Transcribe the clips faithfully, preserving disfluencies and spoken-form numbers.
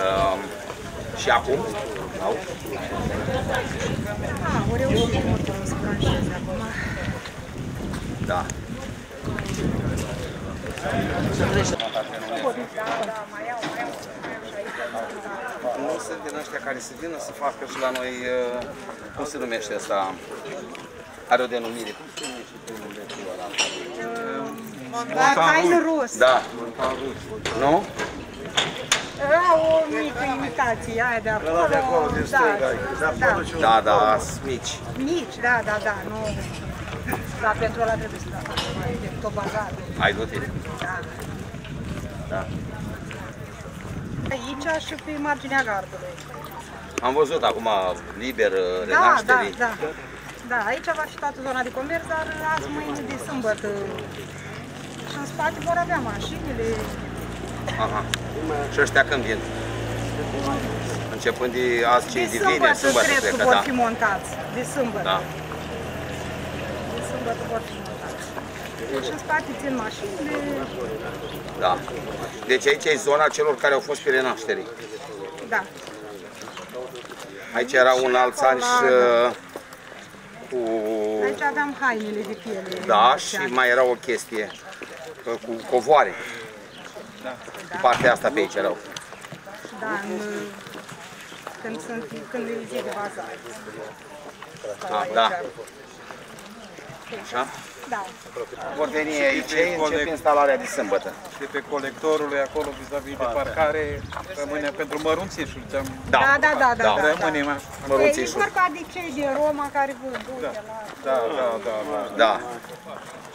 Uh, și acum? Au? Ah, o reușit mult o spranșez acum. Da. Nu sunt din ăștia care se vină să facă și la noi, cum se numește asta? Are o denumire. Cum se numește denumire ăla? Montan rus. Da, montan rus. Nu? Era o mică imitație aia de acolo. Ăla de acolo, din stânga. Da, da, mici. Mici, da, da, da. Dar pentru ăla trebuie să facă tot bazat. Ai du-te? Da. Da. Aici și pe marginea gardului. Am văzut acum liber, Renaștere. Da, da, da. Da, aici va fi toată zona de comerț, dar azi mâine de sâmbătă. Și în spate vor avea mașinile. Aha. Și ăștia când vin? Începând de azi cei de vine, de sâmbătă cred că vor fi montați. De sâmbătă. Da. De sâmbătă vor fi montați. Și în spate țin mașinile. Da. Deci aici e zona celor care au fost pe Renaștere. Da. Aici era un alt țan și... Cu... Aici aveam hainele de piele. Da, și mai era o chestie cu covoare. Da. Partea asta pe aici erau. Da, în, când, sunt, când e zi de bazar. A, da. Așa? Da. Vor veni aici, începe instalarea de sâmbătă. De pe colectorul acolo, vis-a-vis de parcare, rămâne pentru mărunțișul. Da, da, da, da. Rămâne mărunțișul. E vorba de cei din Roma care vă duce la... Da, da, da, da.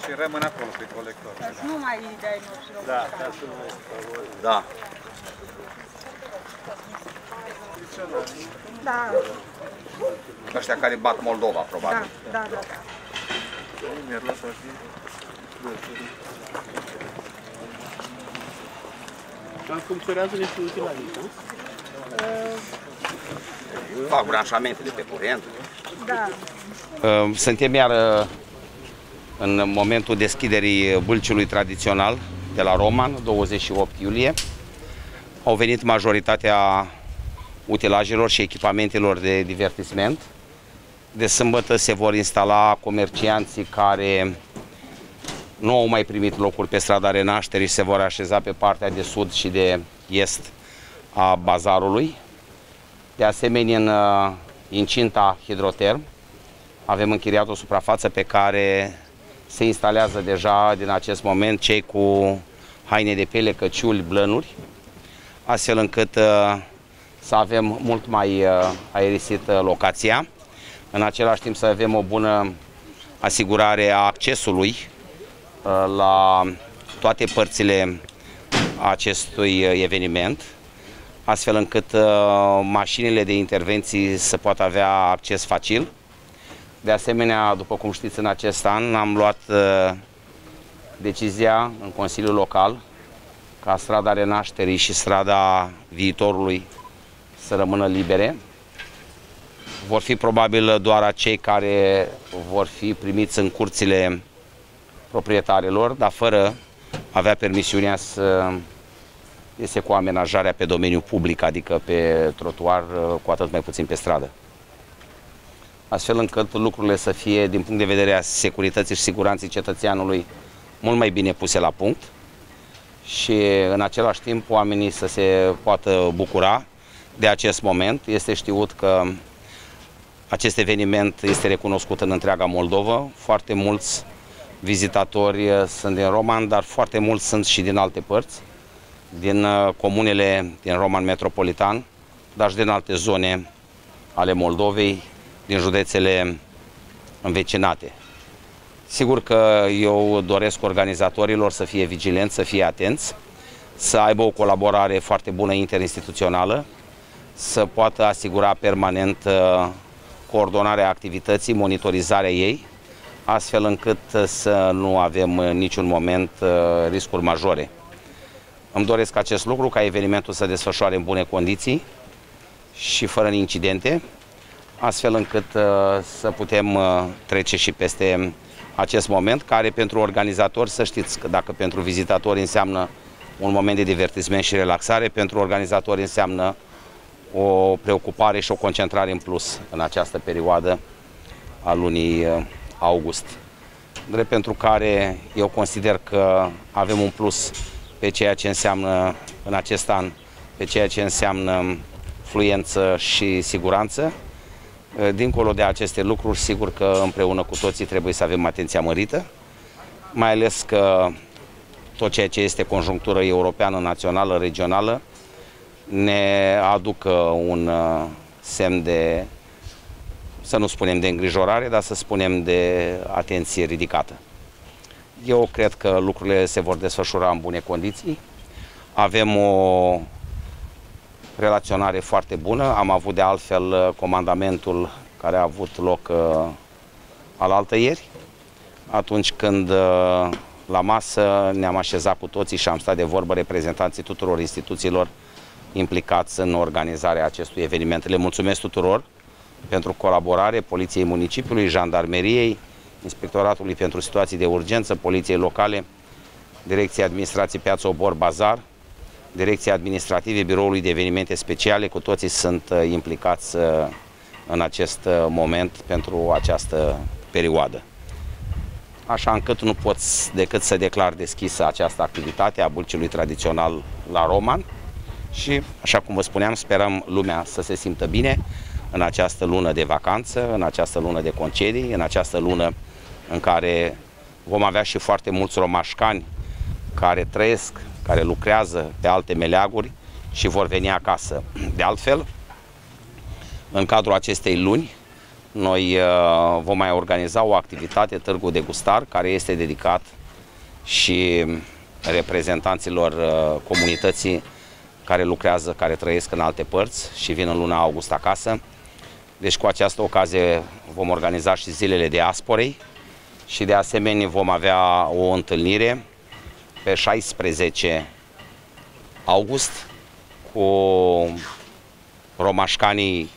Și rămân acolo pe colector. Nu mai dai noștri români. Da. Da. Ăștia care bat Moldova, probabil. Da, da, da. Mi-ar lăsa așa. Dar funcționează niște utilari, nu? Fac branșamente de pe curent. Da. Suntem iar în momentul deschiderii bâlciului tradițional de la Roman, douăzeci și opt iulie. Au venit majoritatea utilajelor și echipamentelor de divertisment. De sâmbătă se vor instala comercianții care nu au mai primit locuri pe strada Renașterii și se vor așeza pe partea de sud și de est a bazarului. De asemenea, în incinta Hidroterm avem închiriat o suprafață pe care se instalează deja din acest moment cei cu haine de piele, căciuli, blănuri, astfel încât să avem mult mai aerisit locația. În același timp să avem o bună asigurare a accesului la toate părțile acestui eveniment, astfel încât mașinile de intervenții să poată avea acces facil. De asemenea, după cum știți, în acest an am luat decizia în Consiliul Local ca strada Renașterii și strada Viitorului să rămână libere. Vor fi probabil doar acei care vor fi primiți în curțile proprietarilor, dar fără avea permisiunea să iese cu amenajarea pe domeniul public, adică pe trotuar, cu atât mai puțin pe stradă. Astfel încât lucrurile să fie, din punct de vedere a securității și siguranței cetățeanului, mult mai bine puse la punct și în același timp oamenii să se poată bucura de acest moment. Este știut că acest eveniment este recunoscut în întreaga Moldova. Foarte mulți vizitatori sunt din Roman, dar foarte mulți sunt și din alte părți, din comunele din Roman metropolitan, dar și din alte zone ale Moldovei, din județele învecinate. Sigur că eu doresc organizatorilor să fie vigilenți, să fie atenți, să aibă o colaborare foarte bună interinstituțională, să poată asigura permanent coordonarea activității, monitorizarea ei, astfel încât să nu avem în niciun moment riscuri majore. Îmi doresc acest lucru, ca evenimentul să desfășoare în bune condiții și fără incidente, astfel încât să putem trece și peste acest moment, care pentru organizatori, să știți că dacă pentru vizitatori înseamnă un moment de divertisment și relaxare. Pentru organizatori înseamnă o preocupare și o concentrare în plus în această perioadă a lunii august, drept pentru care eu consider că avem un plus pe ceea ce înseamnă în acest an, pe ceea ce înseamnă fluență și siguranță. Dincolo de aceste lucruri, sigur că împreună cu toții trebuie să avem atenția mărită, mai ales că tot ceea ce este conjunctură europeană, națională, regională, ne aducă un semn de, să nu spunem de îngrijorare, dar să spunem de atenție ridicată. Eu cred că lucrurile se vor desfășura în bune condiții. Avem o relaționare foarte bună. Am avut de altfel comandamentul care a avut loc uh, alaltăieri, atunci când uh, la masă ne-am așezat cu toții și am stat de vorbă reprezentanții tuturor instituțiilor implicați în organizarea acestui eveniment. Le mulțumesc tuturor pentru colaborare, Poliției Municipiului, Jandarmeriei, Inspectoratului pentru Situații de Urgență, Poliției Locale, Direcției Administrației Piață Obor Bazar, Direcția Administrative, Biroului de Evenimente Speciale. Cu toții sunt implicați în acest moment pentru această perioadă. Așa încât nu pot decât să declar deschisă această activitate a bâlciului tradițional la Roman și, așa cum vă spuneam, sperăm lumea să se simtă bine în această lună de vacanță, în această lună de concedii, în această lună în care vom avea și foarte mulți romașcani care trăiesc, care lucrează pe alte meleaguri și vor veni acasă. De altfel, în cadrul acestei luni, noi vom mai organiza o activitate, Târgul de Gustar, care este dedicat și reprezentanților comunității care lucrează, care trăiesc în alte părți și vin în luna august acasă. Deci cu această ocazie vom organiza și zilele diasporei și de asemenea vom avea o întâlnire pe șaisprezece august cu romașcanii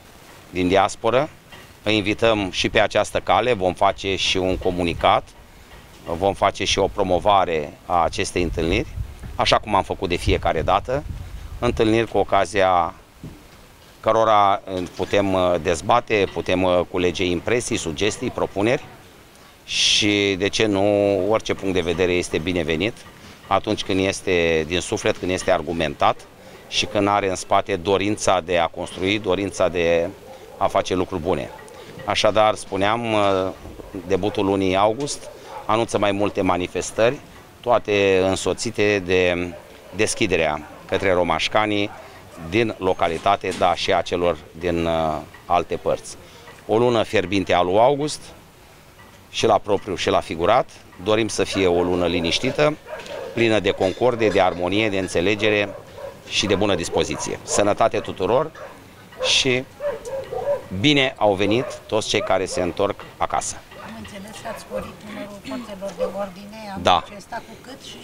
din diasporă. Îi invităm și pe această cale, vom face și un comunicat, vom face și o promovare a acestei întâlniri, așa cum am făcut de fiecare dată, întâlniri cu ocazia cărora putem dezbate, putem culege impresii, sugestii, propuneri și, de ce nu, orice punct de vedere este binevenit atunci când este din suflet, când este argumentat și când are în spate dorința de a construi, dorința de a face lucruri bune. Așadar, spuneam, debutul lunii august anunță mai multe manifestări, toate însoțite de deschiderea către romașcanii din localitate, dar și a celor din alte părți. O lună fierbinte a lui august, și la propriu și la figurat. Dorim să fie o lună liniștită, plină de concorde, de armonie, de înțelegere și de bună dispoziție. Sănătate tuturor și bine au venit toți cei care se întorc acasă. Am înțeles că ați sporit numărul forțelor de ordine, am da. Acesta cu cât și...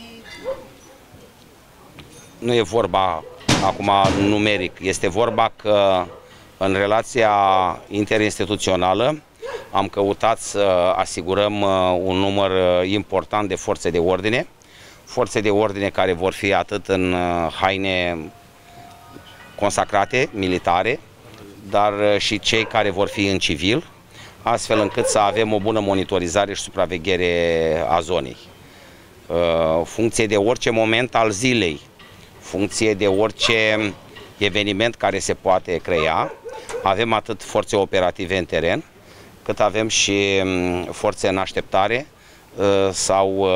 Nu e vorba acum numeric, este vorba că în relația interinstituțională am căutat să asigurăm un număr important de forțe de ordine, forțe de ordine care vor fi atât în haine consacrate, militare, dar și cei care vor fi în civil, astfel încât să avem o bună monitorizare și supraveghere a zonei. Funcție de orice moment al zilei, funcție de orice eveniment care se poate crea, avem atât forțe operative în teren, cât avem și forțe în așteptare sau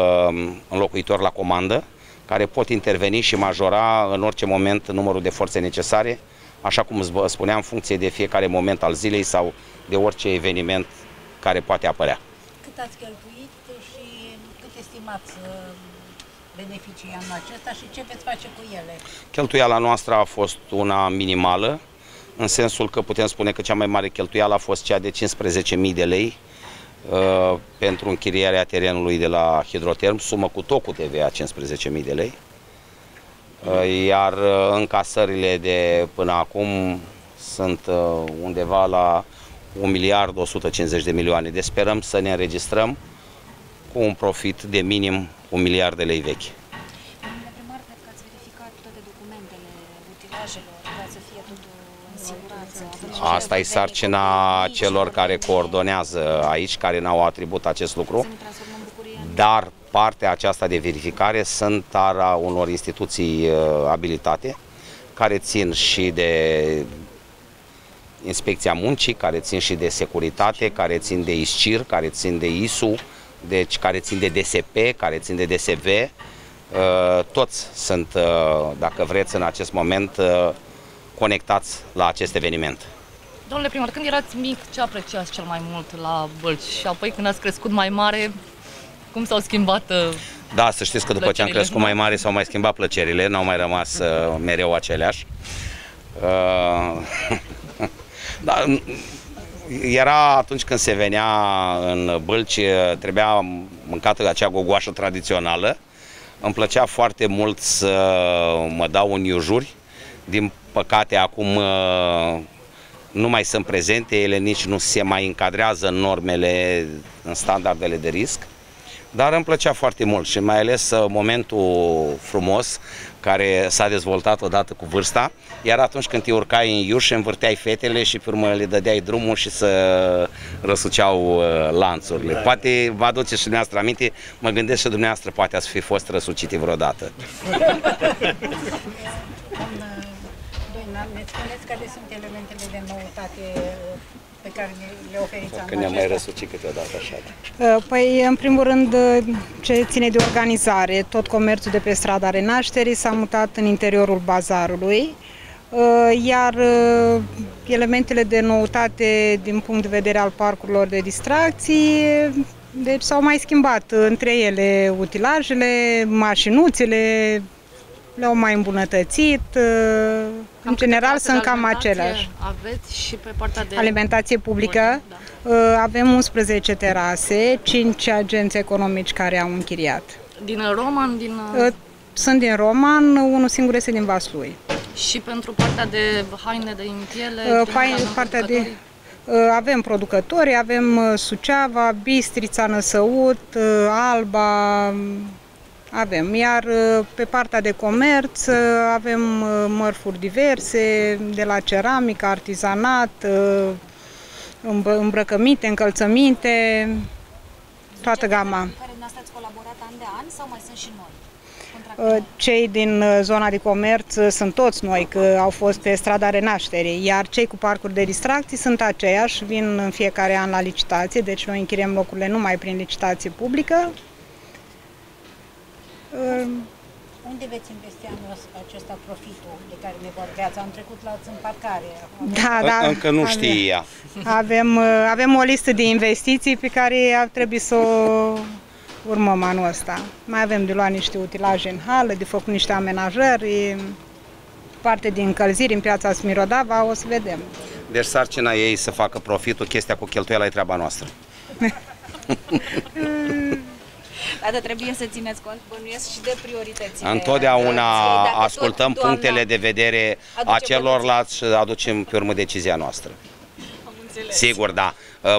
înlocuitori la comandă, care pot interveni și majora în orice moment numărul de forțe necesare, așa cum vă spuneam, în funcție de fiecare moment al zilei sau de orice eveniment care poate apărea. Cât ați cheltuit și cât estimați beneficii anul acesta și ce veți face cu ele? Cheltuiala noastră a fost una minimală, în sensul că putem spune că cea mai mare cheltuială a fost cea de cincisprezece mii de lei uh, pentru închirierea terenului de la Hidroterm, sumă cu tot cu T V A cincisprezece mii de lei, uh, iar uh, încasările de până acum sunt uh, undeva la un miliard o sută cincizeci de milioane. Deci sperăm să ne înregistrăm cu un profit de minim un miliard de lei vechi. Domnule primar, cred că ați venit Asta e sarcina celor care coordonează aici, care n-au atribut acest lucru, dar partea aceasta de verificare sunt a unor instituții abilitate, care țin și de inspecția muncii, care țin și de securitate, care țin de ISCIR, care țin de I S U, deci care țin de D S P, care țin de D S V, toți sunt, dacă vreți, în acest moment conectați la acest eveniment. Domnule primar, când erați mic, ce apreciați cel mai mult la Bâlci? Și apoi când ați crescut mai mare, cum s-au schimbat plăcerile? Da, să știți că după ce am crescut mai mare s-au mai schimbat plăcerile, n-au mai rămas uh, mereu aceleași. Uh, da, era atunci când se venea în Bâlci, trebuia mâncată acea gogoașă tradițională. Îmi plăcea foarte mult să mă dau în iujuri. Din păcate acum nu mai sunt prezente, ele nici nu se mai încadrează în normele, în standardele de risc, dar îmi plăcea foarte mult și mai ales momentul frumos care s-a dezvoltat odată cu vârsta, iar atunci când te urcai în iuș, învârteai fetele și pe urmă le dădeai drumul și să răsuceau lanțurile. Poate vă aduceți și dumneavoastră aminte, mă gândesc și dumneavoastră poate ați fi fost răsucite vreodată. Ne spuneți care sunt elementele de noutate pe care le oferiți anul acesta? Că ne-am mai răsucit câteodată așa. Păi, în primul rând, ce ține de organizare. Tot comerțul de pe strada Renașterii s-a mutat în interiorul bazarului, iar elementele de noutate din punct de vedere al parcurilor de distracții, deci s-au mai schimbat între ele utilajele, mașinuțele, le-au mai îmbunătățit. În general sunt cam aceleași. Aveți și pe partea de alimentație publică. Da. Avem unsprezece terase, cinci agenți economici care au închiriat. Din Roman? Din... Sunt din Roman, unul singur este din Vaslui. Și pentru partea de haine de impiele? Partea de... Avem producători, avem Suceava, Bistrița, Năsăud, Alba... Avem, iar pe partea de comerț avem mărfuri diverse, de la ceramică, artizanat, îmbrăcăminte, încălțăminte, toată gama. Care dumneavoastră ați colaborat an de an sau mai sunt și noi? Cei din zona de comerț sunt toți noi, că au fost pe strada Renașterii, iar cei cu parcuri de distracții sunt aceiași, vin în fiecare an la licitație, deci noi închiriem locurile numai prin licitație publică. Unde veți investi anul acesta profitul de care ne vorbeați? Am trecut la ați în parcare. Da, da. Încă nu știe ea. Avem, avem o listă de investiții pe care ar trebui să o urmăm anul ăsta. Mai avem de luat niște utilaje în hală, de făcut niște amenajări, parte din încălziri în piața Smirodava, o să vedem. Deci sarcina ei să facă profitul, chestia cu cheltuiala e treaba noastră. Dar trebuie să țineți cont, bănuiesc, și de prioritățile. Întotdeauna ascultăm punctele de vedere a celorlalți și aducem pe urmă decizia noastră. Am înțeles. Sigur, da.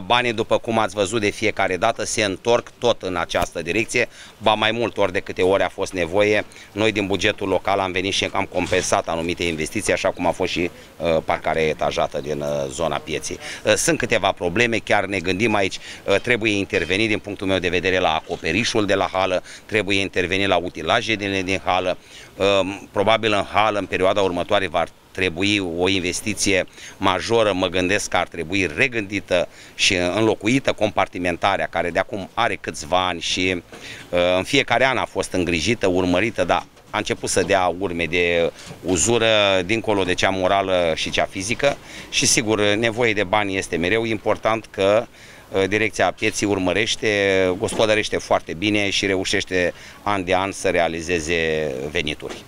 Banii, după cum ați văzut de fiecare dată, se întorc tot în această direcție, ba mai mult, ori de câte ori a fost nevoie. Noi din bugetul local am venit și am compensat anumite investiții, așa cum a fost și uh, parcarea etajată din uh, zona pieței. Uh, sunt câteva probleme, chiar ne gândim aici, uh, trebuie intervenit din punctul meu de vedere la acoperișul de la hală, trebuie intervenit la utilaje din, din hală, uh, probabil în hală, în perioada următoare, va trebui o investiție majoră, mă gândesc că ar trebui regândită și înlocuită compartimentarea, care de acum are câțiva ani și uh, în fiecare an a fost îngrijită, urmărită, dar a început să dea urme de uzură dincolo de cea morală și cea fizică și sigur, nevoie de bani este mereu, important că uh, direcția pieții urmărește, gospodărește foarte bine și reușește an de an să realizeze venituri.